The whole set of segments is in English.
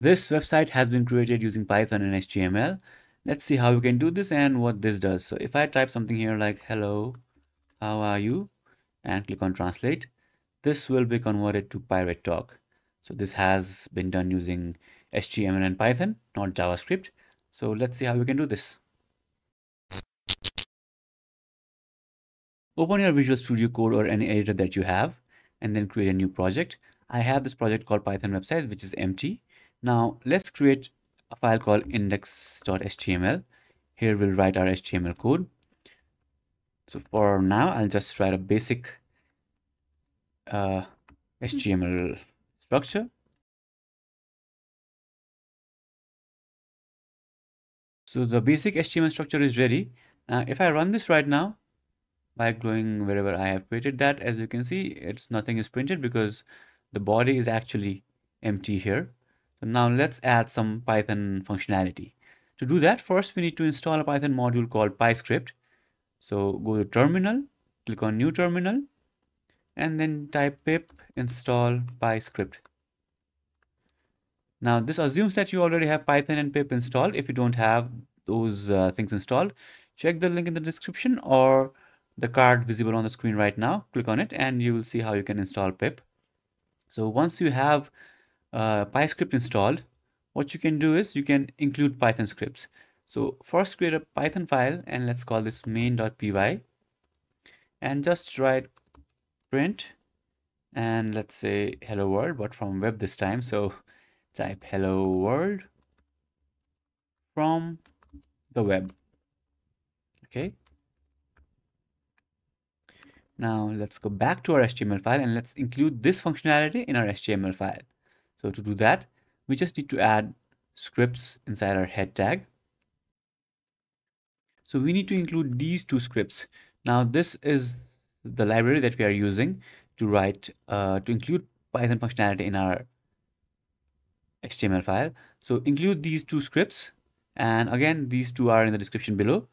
This website has been created using Python and HTML. Let's see how we can do this and what this does. So if I type something here like, hello, how are you? And click on translate, this will be converted to Pirate Talk. So this has been done using HTML and Python, not JavaScript. So let's see how we can do this. Open your Visual Studio Code or any editor that you have, and then create a new project. I have this project called Python website, which is empty. Now let's create a file called index.html. Here we'll write our HTML code. So for now, I'll just write a basic HTML structure. So the basic HTML structure is ready. Now if I run this right now, by going wherever I have created that, as you can see, it's nothing is printed because the body is actually empty here. So now let's add some Python functionality. To do that, first we need to install a Python module called PyScript. So go to terminal, click on new terminal, and then type pip install PyScript. Now this assumes that you already have Python and pip installed. If you don't have those things installed, check the link in the description or the card visible on the screen right now. Click on it and you will see how you can install pip. So once you have PyScript installed, what you can do is you can include Python scripts. So first create a Python file and let's call this main.py and just write print and let's say hello world, but from web this time. So type hello world from the web. Okay. Now let's go back to our HTML file and let's include this functionality in our HTML file. So to do that, we just need to add scripts inside our head tag. So we need to include these two scripts. Now this is the library that we are using to write, to include Python functionality in our HTML file. So include these two scripts. And again, these two are in the description below.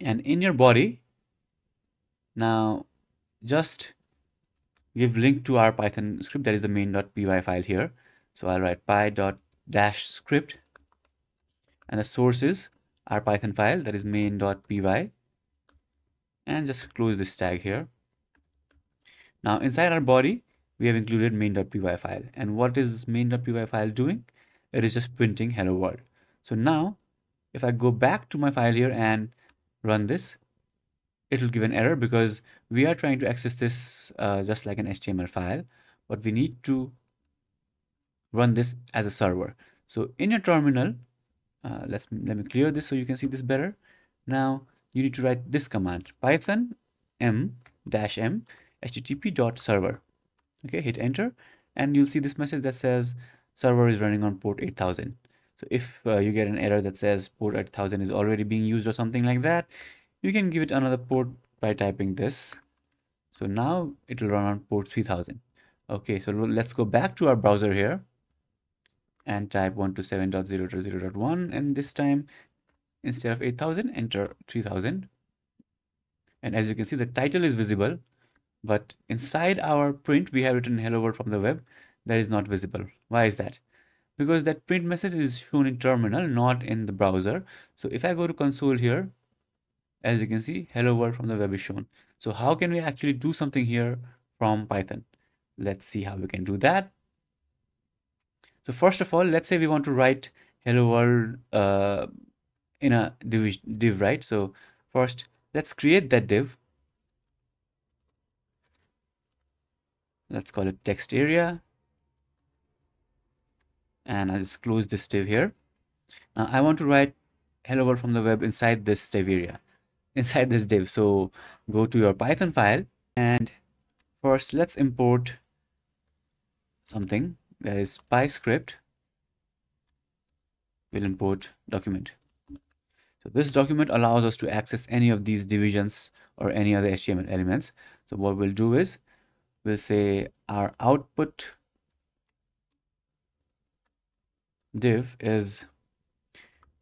And in your body, now just give link to our Python script, that is the main.py file here. So I'll write py.-script and the source is our Python file, that is main.py, and just close this tag here. Now inside our body, we have included main.py file. And what is main.py file doing? It is just printing hello world. So now if I go back to my file here and run this, it will give an error because we are trying to access this just like an HTML file, but we need to run this as a server. So in your terminal, let me clear this so you can see this better. Now you need to write this command, python m-m http.server. Okay, hit enter and you'll see this message that says server is running on port 8000. So if you get an error that says port 8000 is already being used or something like that, you can give it another port by typing this. So now it will run on port 3000. Okay, so let's go back to our browser here and type 127.0.0.1 and this time instead of 8000, enter 3000. And as you can see, the title is visible, but inside our print, we have written hello world from the web. That is not visible. Why is that? Because that print message is shown in terminal, not in the browser. So if I go to console here, as you can see, hello world from the web is shown. So how can we actually do something here from Python? Let's see how we can do that. So first of all, let's say we want to write hello world in a div, right? So first, let's create that div. Let's call it text area. And I'll just close this div here. Now I want to write hello world from the web inside this div area. Inside this div. So go to your Python file and first let's import something that is PyScript. We'll import document. So this document allows us to access any of these divisions or any other HTML elements. So what we'll do is we'll say our output div is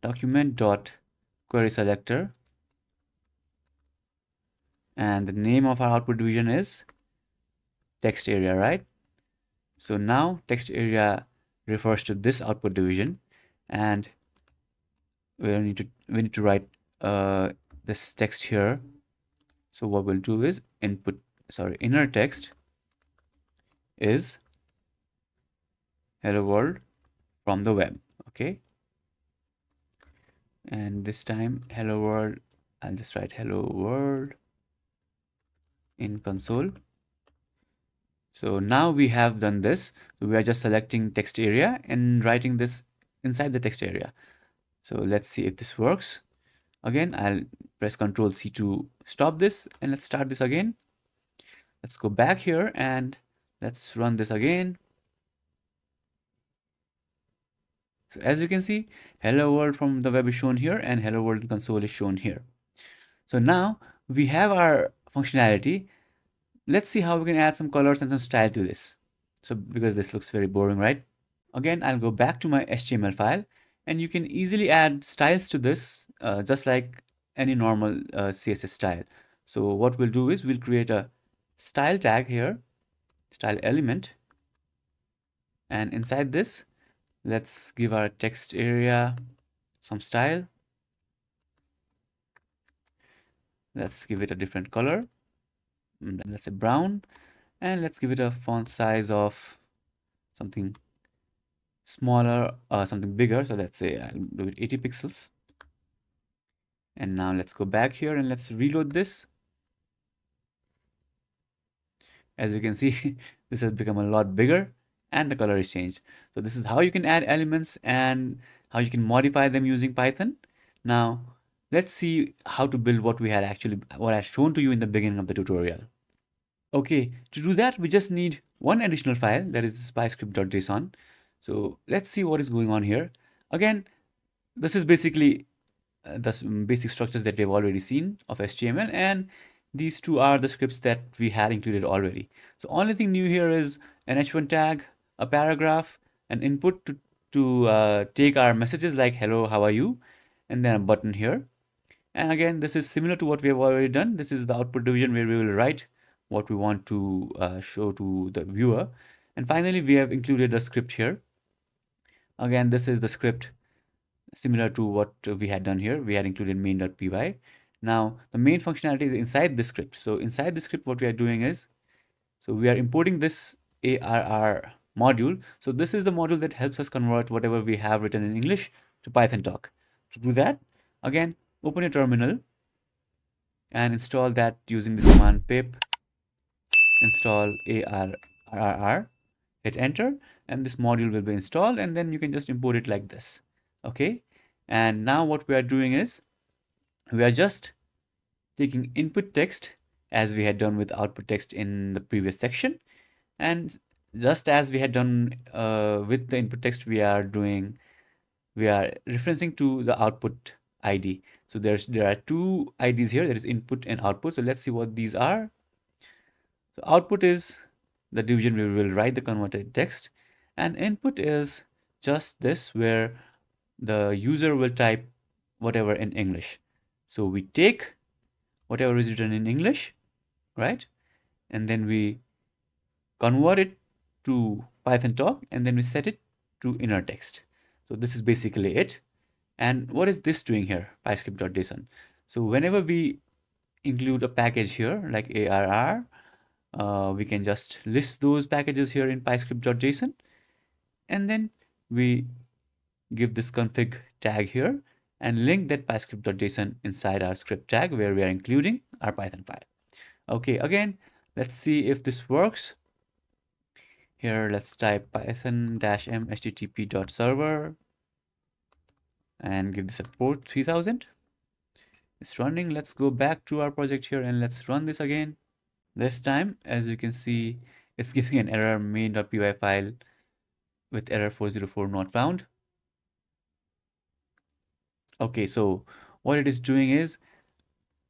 document.querySelector. And the name of our output division is text area, right? So now text area refers to this output division, and we need to write this text here. So what we'll do is inner text is hello world from the web. Okay, and this time hello world, I'll just write hello world in console. So now we have done this. So we are just selecting text area and writing this inside the text area. So let's see if this works. Again, I'll press Ctrl C to stop this, and let's start this again. Let's go back here and let's run this again. So as you can see, hello world from the web is shown here and hello world console is shown here. So now we have our functionality. Let's see how we can add some colors and some style to this. So because this looks very boring, right? Again, I'll go back to my HTML file, and you can easily add styles to this just like any normal CSS style. So what we'll do is we'll create a style tag here, style element, and inside this, let's give our text area some style. Let's give it a different color. Let's say brown, and let's give it a font size of something smaller or something bigger. So let's say I'll do it 80 pixels. And now let's go back here and let's reload this. As you can see, this has become a lot bigger and the color is changed. So this is how you can add elements and how you can modify them using Python. Now let's see how to build what I shown to you in the beginning of the tutorial. Okay, to do that, we just need one additional file, that is pyscript.json. So let's see what is going on here. Again, this is basically the basic structures that we've already seen of HTML, and these two are the scripts that we had included already. So only thing new here is an h1 tag, a paragraph, an input to take our messages like hello, how are you, and then a button here. And again, this is similar to what we have already done. This is the output division where we will write what we want to show to the viewer. And finally, we have included a script here. Again, this is the script similar to what we had done here. We had included main.py. Now, the main functionality is inside the script. So inside the script, what we are doing is, so we are importing this Arrr module. So this is the module that helps us convert whatever we have written in English to Python talk. To do that, again, open your terminal and install that using this command pip install Arrr, hit enter, and this module will be installed, and then you can just import it like this. Okay, and now what we are doing is we are just taking input text as we had done with output text in the previous section, and just as we had done with the input text, we are referencing to the output ID. So there are two IDs here, that is input and output. So let's see what these are. So output is the division where we will write the converted text, and input is just this where the user will type whatever in English. So we take whatever is written in English, right? And then we convert it to Python talk, and then we set it to inner text. So this is basically it. And what is this doing here? Pyscript.json. So whenever we include a package here like Arrr, we can just list those packages here in pyscript.json, and then we give this config tag here and link that pyscript.json inside our script tag where we are including our Python file. Okay, again, let's see if this works. Here, let's type python-m http.server and give this a port 3000. It's running. Let's go back to our project here and let's run this again. This time, as you can see, it's giving an error, main.py file with error 404 not found. Okay, so what it is doing is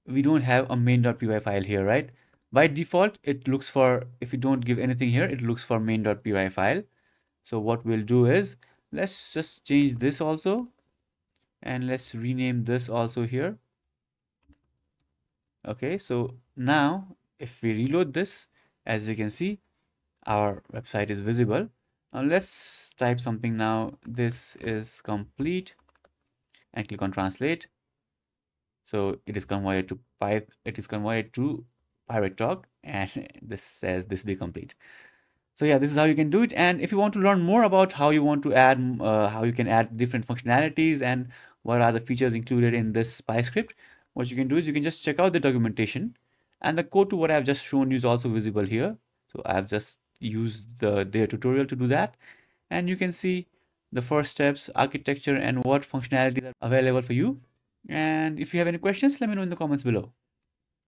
we don't have a main.py file here, right? By default, it looks for, if you don't give anything here, it looks for main.py file. So what we'll do is let's just change this also, and let's rename this also here. Okay, so now if we reload this, as you can see, our website is visible, Now let's type something now. This is complete and click on translate. So it is converted to Python. It is converted to Pirate Talk, and this says this be complete. So yeah, this is how you can do it. And if you want to learn more about how you want to add, how you can add different functionalities and what are the features included in this PyScript, what you can do is you can just check out the documentation, and the code to what I've just shown you is also visible here. So I've just used their tutorial to do that, and you can see the first steps, architecture, and what functionalities are available for you. And if you have any questions, let me know in the comments below.